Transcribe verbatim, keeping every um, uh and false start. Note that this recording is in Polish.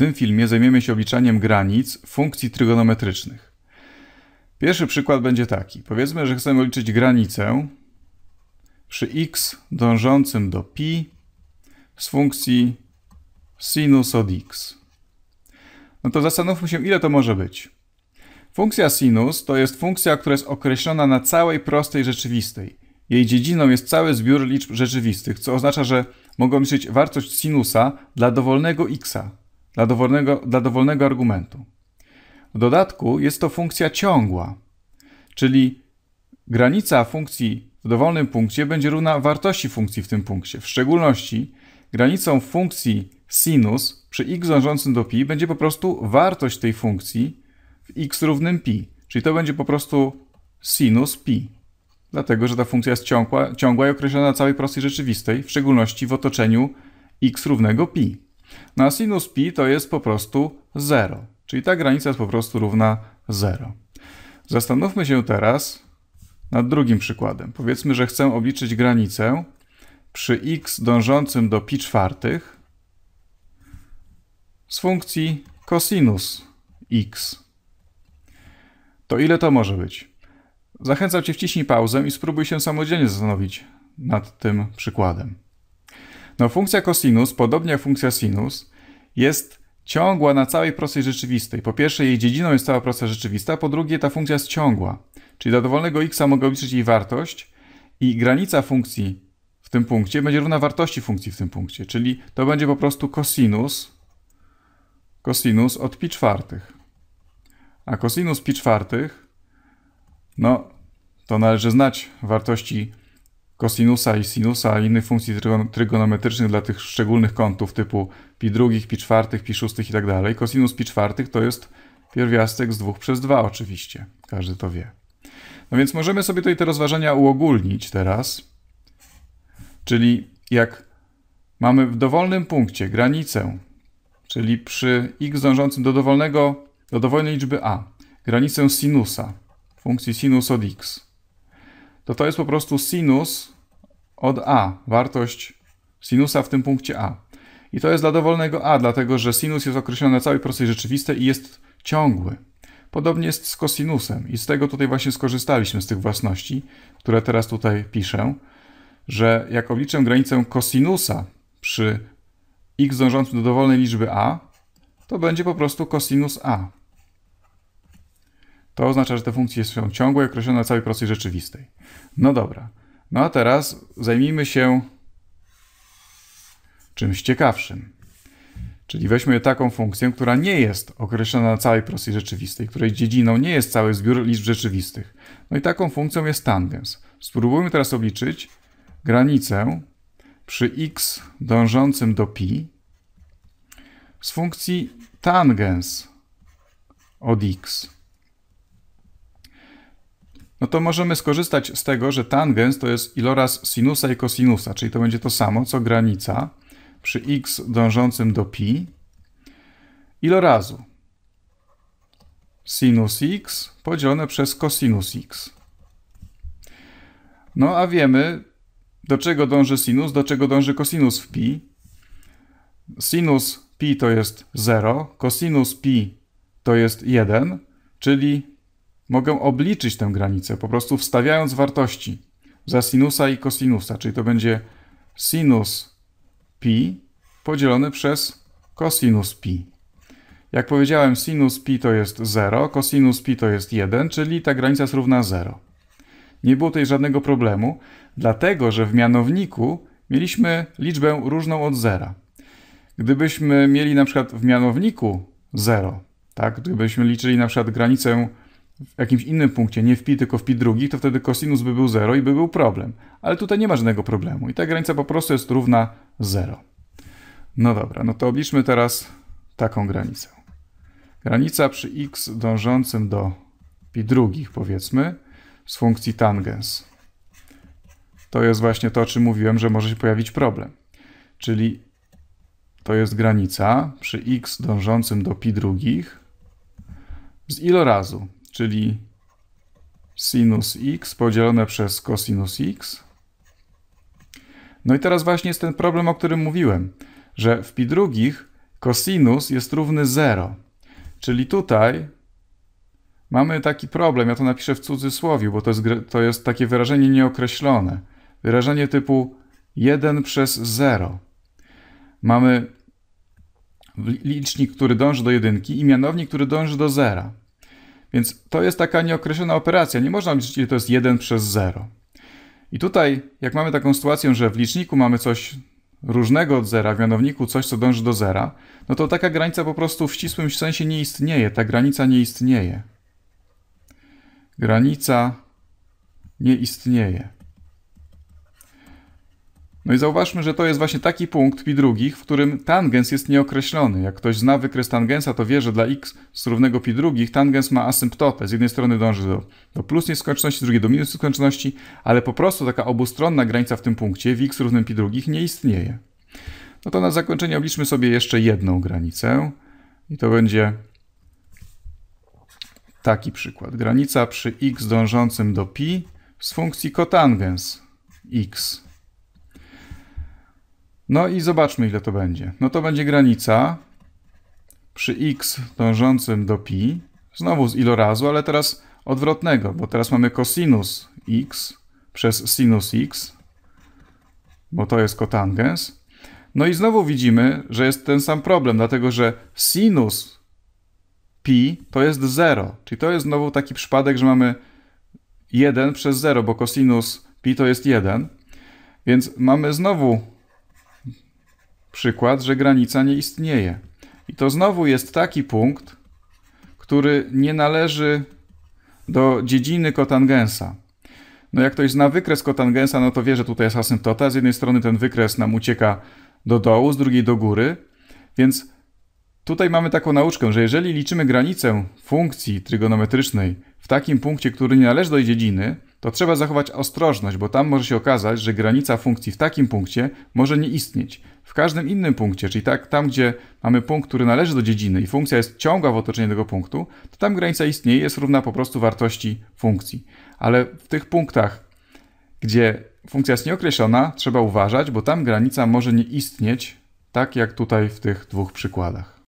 W tym filmie zajmiemy się obliczaniem granic funkcji trygonometrycznych. Pierwszy przykład będzie taki. Powiedzmy, że chcemy liczyć granicę przy x dążącym do pi z funkcji sinus od x. No to zastanówmy się, ile to może być. Funkcja sinus to jest funkcja, która jest określona na całej prostej rzeczywistej. Jej dziedziną jest cały zbiór liczb rzeczywistych, co oznacza, że mogą liczyć wartość sinusa dla dowolnego x'a. Dla dowolnego, dla dowolnego argumentu. W dodatku jest to funkcja ciągła, czyli granica funkcji w dowolnym punkcie będzie równa wartości funkcji w tym punkcie. W szczególności granicą funkcji sinus przy x dążącym do pi będzie po prostu wartość tej funkcji w x równym pi, czyli to będzie po prostu sinus pi, dlatego że ta funkcja jest ciągła, ciągła i określona na całej prostej rzeczywistej, w szczególności w otoczeniu x równego pi. No a sinus pi to jest po prostu zero, czyli ta granica jest po prostu równa zero. Zastanówmy się teraz nad drugim przykładem. Powiedzmy, że chcę obliczyć granicę przy x dążącym do pi czwartych z funkcji cosinus x. To ile to może być? Zachęcam Cię, wciśnij pauzę i spróbuj się samodzielnie zastanowić nad tym przykładem. No, funkcja cosinus, podobnie jak funkcja sinus, jest ciągła na całej prostej rzeczywistej. Po pierwsze, jej dziedziną jest cała prosta rzeczywista, po drugie, ta funkcja jest ciągła. Czyli dla dowolnego x mogę obliczyć jej wartość i granica funkcji w tym punkcie będzie równa wartości funkcji w tym punkcie. Czyli to będzie po prostu cosinus, cosinus od pi czwartych. A cosinus pi czwartych, no to należy znać wartości kosinusa i sinusa i innych funkcji trygonometrycznych dla tych szczególnych kątów typu pi drugich, pi czwartych, pi szóstych i tak dalej. Kosinus pi czwartych to jest pierwiastek z dwóch przez dwa oczywiście. Każdy to wie. No więc możemy sobie tutaj te rozważania uogólnić teraz. Czyli jak mamy w dowolnym punkcie granicę, czyli przy x dążącym do dowolnego, do dowolnej liczby a, granicę sinusa, funkcji sinus od x, to to jest po prostu sinus od a, wartość sinusa w tym punkcie a. I to jest dla dowolnego a, dlatego że sinus jest określony na całej prostej rzeczywistej i jest ciągły. Podobnie jest z kosinusem i z tego tutaj właśnie skorzystaliśmy, z tych własności, które teraz tutaj piszę, że jak obliczę granicę kosinusa przy x dążącym do dowolnej liczby a, to będzie po prostu kosinus a. To oznacza, że te funkcje są ciągłe i określone na całej prostej rzeczywistej. No dobra. No a teraz zajmijmy się czymś ciekawszym. Czyli weźmy taką funkcję, która nie jest określona na całej prostej rzeczywistej, której dziedziną nie jest cały zbiór liczb rzeczywistych. No i taką funkcją jest tangens. Spróbujmy teraz obliczyć granicę przy x dążącym do pi z funkcji tangens od x. No to możemy skorzystać z tego, że tangens to jest iloraz sinusa i kosinusa, czyli to będzie to samo, co granica przy x dążącym do pi ilorazu sinus x podzielone przez kosinus x. No a wiemy, do czego dąży sinus, do czego dąży kosinus w pi. Sinus pi to jest zero, kosinus pi to jest jeden, czyli mogę obliczyć tę granicę, po prostu wstawiając wartości za sinusa i kosinusa, czyli to będzie sinus pi podzielone przez kosinus pi. Jak powiedziałem, sinus pi to jest zero, kosinus pi to jest jeden, czyli ta granica jest równa zero. Nie było tutaj żadnego problemu, dlatego że w mianowniku mieliśmy liczbę różną od zera. Gdybyśmy mieli na przykład w mianowniku zero, tak? Gdybyśmy liczyli na przykład granicę w jakimś innym punkcie, nie w pi, tylko w pi drugi, to wtedy kosinus by był zero i by był problem. Ale tutaj nie ma żadnego problemu i ta granica po prostu jest równa zero. No dobra, no to obliczmy teraz taką granicę. Granica przy x dążącym do pi drugich, powiedzmy, z funkcji tangens. To jest właśnie to, o czym mówiłem, że może się pojawić problem. Czyli to jest granica przy x dążącym do pi drugich z ilorazu, czyli sinus x podzielone przez kosinus x. No i teraz właśnie jest ten problem, o którym mówiłem, że w pi drugich kosinus jest równy zero. Czyli tutaj mamy taki problem, ja to napiszę w cudzysłowie, bo to jest, to jest takie wyrażenie nieokreślone. Wyrażenie typu jeden przez zero. Mamy licznik, który dąży do jedynki i mianownik, który dąży do zera. Więc to jest taka nieokreślona operacja. Nie można liczyć, ile to jest jeden przez zero. I tutaj, jak mamy taką sytuację, że w liczniku mamy coś różnego od zera, w mianowniku coś, co dąży do zera, no to taka granica po prostu w ścisłym sensie nie istnieje. Ta granica nie istnieje. Granica nie istnieje. No i zauważmy, że to jest właśnie taki punkt pi drugich, w którym tangens jest nieokreślony. Jak ktoś zna wykres tangensa, to wie, że dla x z równego pi drugich tangens ma asymptotę. Z jednej strony dąży do, do plus nieskończoności, z drugiej do minus nieskończoności, ale po prostu taka obustronna granica w tym punkcie w x równym pi drugich nie istnieje. No to na zakończenie obliczmy sobie jeszcze jedną granicę. I to będzie taki przykład. Granica przy x dążącym do pi z funkcji kotangens x. No i zobaczmy, ile to będzie. No to będzie granica przy x dążącym do pi, znowu z ilorazu, ale teraz odwrotnego, bo teraz mamy kosinus x przez sinus x, bo to jest kotangens. No i znowu widzimy, że jest ten sam problem, dlatego że sinus pi to jest zero, czyli to jest znowu taki przypadek, że mamy jeden przez zero, bo kosinus pi to jest jeden, więc mamy znowu przykład, że granica nie istnieje. I to znowu jest taki punkt, który nie należy do dziedziny kotangensa. No jak ktoś zna wykres kotangensa, no to wie, że tutaj jest asymptota. Z jednej strony ten wykres nam ucieka do dołu, z drugiej do góry. Więc tutaj mamy taką nauczkę, że jeżeli liczymy granicę funkcji trygonometrycznej w takim punkcie, który nie należy do jej dziedziny, to trzeba zachować ostrożność, bo tam może się okazać, że granica funkcji w takim punkcie może nie istnieć. W każdym innym punkcie, czyli tak, tam, gdzie mamy punkt, który należy do dziedziny i funkcja jest ciągła w otoczeniu tego punktu, to tam granica istnieje, jest równa po prostu wartości funkcji. Ale w tych punktach, gdzie funkcja jest nieokreślona, trzeba uważać, bo tam granica może nie istnieć, tak jak tutaj w tych dwóch przykładach.